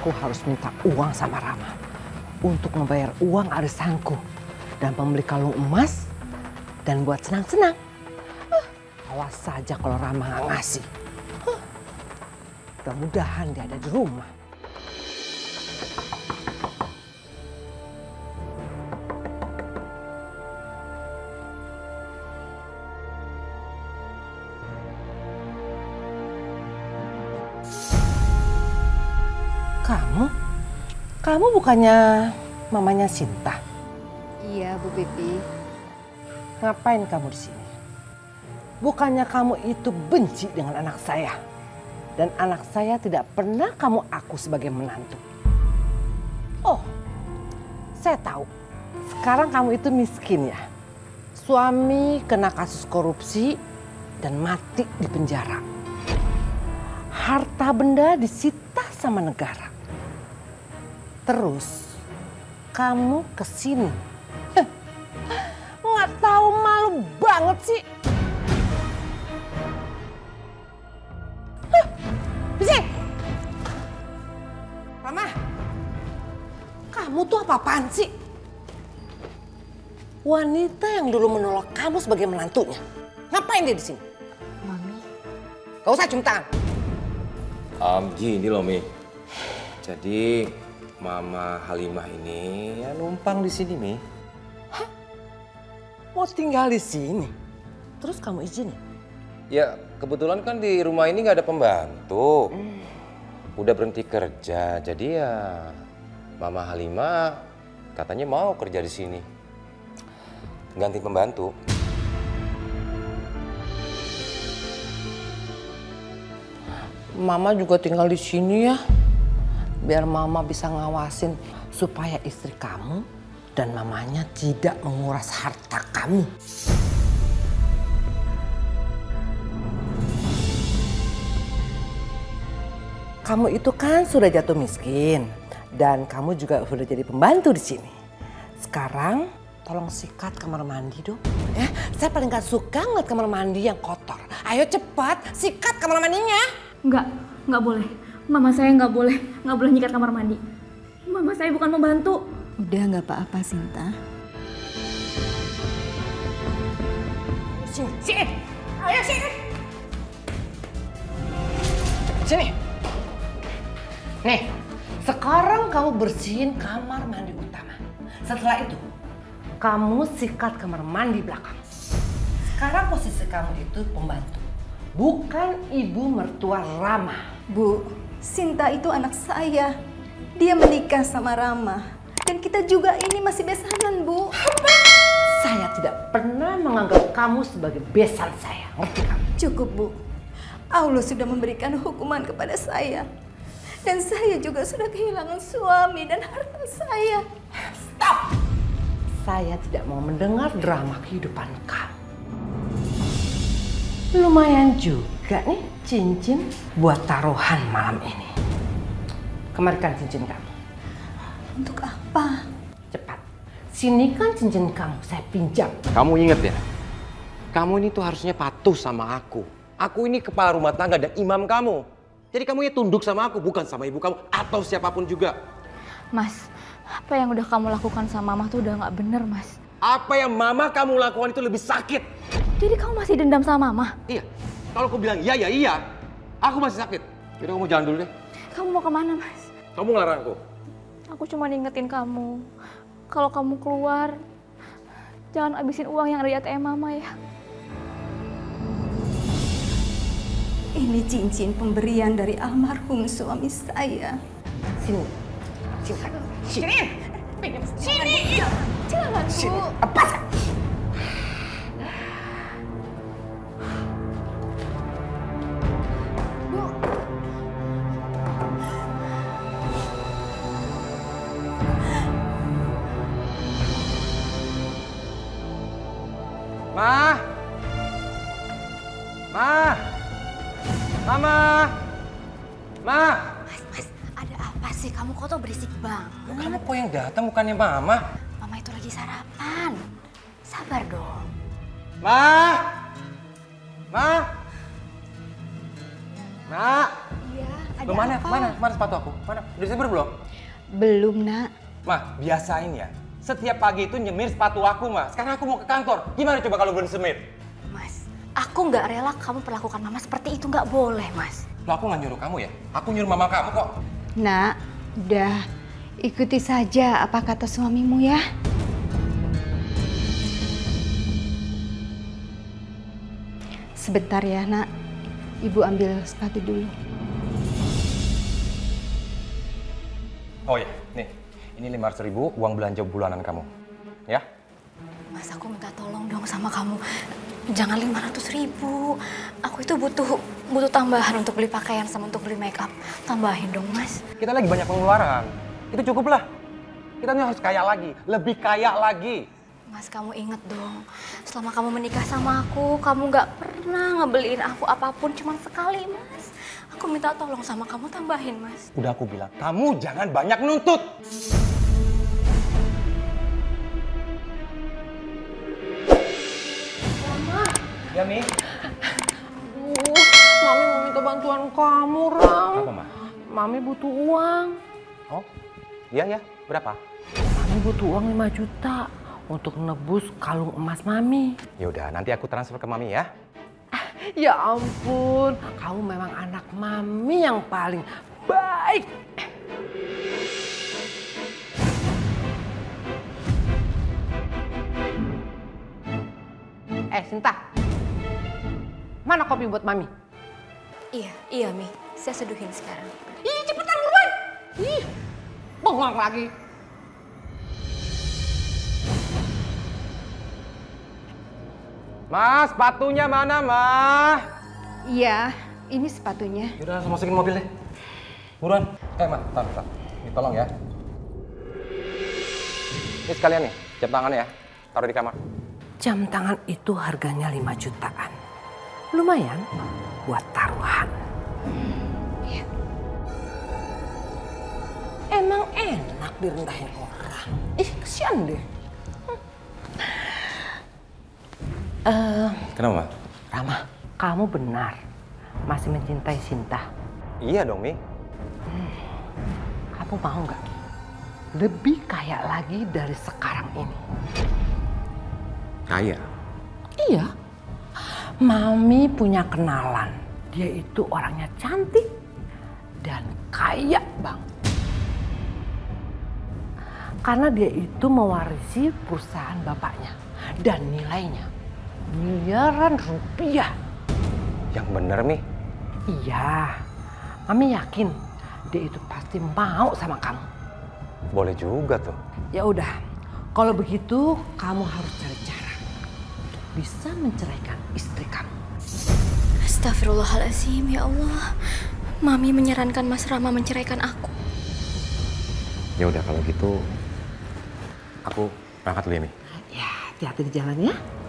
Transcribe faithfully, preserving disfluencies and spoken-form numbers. Aku harus minta uang sama Rama untuk membayar uang arisanku dan membeli kalung emas dan buat senang-senang. Huh, awas saja kalau Rama nggak ngasih. Huh, mudah-mudahan dia ada di rumah. Kamu? Kamu bukannya mamanya Sinta? Iya, Bu Pipi. Ngapain kamu di sini? Bukannya kamu itu benci dengan anak saya. Dan anak saya tidak pernah kamu aku sebagai menantu. Oh, saya tahu. Sekarang kamu itu miskin ya. Suami kena kasus korupsi dan mati di penjara. Harta benda disita sama negara. Terus kamu kesini, nggak tahu malu banget sih. Bisik, Rama, kamu tuh apa-apaan sih? Wanita yang dulu menolak kamu sebagai menantunya, ngapain dia di sini? Mami, gak usah cium tangan. Um, gini loh Mi, jadi. Mama Halimah ini ya numpang di sini, Mi. Hah? Mau tinggal di sini? Terus kamu izinin? Ya, kebetulan kan di rumah ini nggak ada pembantu. Hmm. Udah berhenti kerja, jadi ya Mama Halimah katanya mau kerja di sini. Ganti pembantu. Mama juga tinggal di sini ya. Biar Mama bisa ngawasin supaya istri kamu dan mamanya tidak menguras harta kamu. Kamu itu kan sudah jatuh miskin dan kamu juga sudah jadi pembantu di sini. Sekarang tolong sikat kamar mandi dong. Ya, saya paling gak suka ngeliat kamar mandi yang kotor. Ayo cepat sikat kamar mandinya. Enggak, enggak boleh. Mama saya nggak boleh, nggak boleh nyikat kamar mandi. Mama saya bukan membantu. Udah nggak apa-apa, Sinta. Sini, sini, ayo sini. Sini. Nih, sekarang kamu bersihin kamar mandi utama. Setelah itu, kamu sikat kamar mandi belakang. Sekarang posisi kamu itu pembantu, bukan ibu mertua Rama. Bu, Sinta itu anak saya. Dia menikah sama Rama. Dan kita juga ini masih besanan, Bu. Saya tidak pernah menganggap kamu sebagai besan saya. Ngerti kamu? Cukup, Bu. Allah sudah memberikan hukuman kepada saya. Dan saya juga sudah kehilangan suami dan harta saya. Stop! Saya tidak mau mendengar drama kehidupan kamu. Lumayan juga nih cincin buat taruhan malam ini. Kemarikan cincin kamu. Untuk apa? Cepat. Sini kan cincin kamu, saya pinjam. Kamu inget ya? Kamu ini tuh harusnya patuh sama aku. Aku ini kepala rumah tangga dan imam kamu. Jadi kamu ya tunduk sama aku, bukan sama ibu kamu atau siapapun juga. Mas, apa yang udah kamu lakukan sama Mama tuh udah nggak bener, Mas. Apa yang Mama kamu lakukan itu lebih sakit. Jadi kamu masih dendam sama Mama? Iya. Kalau aku bilang iya, ya iya. Aku masih sakit. Yaudah kamu jalan dulu deh. Kamu mau kemana, Mas? Kamu ngelarang aku? Aku cuma ngingetin kamu. Kalau kamu keluar, jangan habisin uang yang ada di A T M Mama ya. Ini cincin pemberian dari almarhum suami saya. Sini. Sini. Sini. Sini. Jangan, Bu. Lepas. Ma, ma, mama, ma. Mas, mas, ada apa sih? Kamu kok tuh berisik banget? Kamu kok yang datang bukannya mama? Mama itu lagi sarapan. Sabar dong. Ma, ma, ma. Iya. Loh, mana? Apa? Mana? Mana sepatu aku? Mana? Udah disebar belum? Belum, Nak. Mah, biasain ya. Setiap pagi itu nyemir sepatu aku, Mas. Sekarang aku mau ke kantor. Gimana coba kalau belum semir? Mas, aku nggak rela kamu perlakukan Mama seperti itu. Nggak boleh, Mas. Loh, aku nggak nyuruh kamu ya? Aku nyuruh Mama kamu kok. Nak, udah. Ikuti saja apa kata suamimu ya. Sebentar ya, Nak. Ibu ambil sepatu dulu. Oh ya, nih. Ini lima ratus ribu uang belanja bulanan kamu, ya? Mas, aku minta tolong dong sama kamu. Jangan lima ratus ribu. Aku itu butuh butuh tambahan untuk beli pakaian sama untuk beli make up. Tambahin dong, Mas. Kita lagi banyak pengeluaran. Itu cukuplah. Kita ini harus kaya lagi, lebih kaya lagi. Mas, kamu inget dong. Selama kamu menikah sama aku, kamu nggak pernah ngebeliin aku apapun, cuma sekali, Mas. Aku minta tolong sama kamu, tambahin, Mas. Udah aku bilang, kamu jangan banyak nuntut. Ya, Mi? Aduh, Mami mau minta bantuan kamu, Ram. Apa, Ma? Mami butuh uang. Oh, iya ya. Berapa? Mami butuh uang lima juta untuk nebus kalung emas Mami. Yaudah, nanti aku transfer ke Mami ya. Ah, ya ampun, kamu memang anak Mami yang paling baik. Eh, Sinta. Mana kopi buat Mami? Iya, iya Mi. Saya seduhin sekarang. Ih, cepetan buruan! Ih, bengong lagi. Mas, sepatunya mana, Ma? Iya, ini sepatunya. Yaudah, langsung masukin mobil deh. Buruan. Eh, Ma, bentar, bentar. Ini tolong ya. Ini sekalian nih, jam tangan ya. Taruh di kamar. Jam tangan itu harganya lima jutaan. Lumayan buat taruhan. Hmm, ya. Emang enak direndahin orang. Ih, kesian deh. Hmm. Uh, Kenapa, Ma? Rama, kamu benar. Masih mencintai Sinta. Iya dong, Mi. Hmm. Kamu mau nggak lebih kaya lagi dari sekarang ini? Kaya? Iya. Mami punya kenalan, dia itu orangnya cantik dan kaya bang. Karena dia itu mewarisi perusahaan bapaknya dan nilainya miliaran rupiah. Yang bener Mi? Iya, Mami yakin dia itu pasti mau sama kamu. Boleh juga tuh. Ya udah, kalau begitu kamu harus cari cara. Bisa menceraikan istri kamu. Astagfirullahaladzim, ya Allah. Mami menyarankan Mas Rama menceraikan aku. Ya udah kalau gitu, aku berangkat dulu ya, Mi. Ya, hati-hati di jalan ya.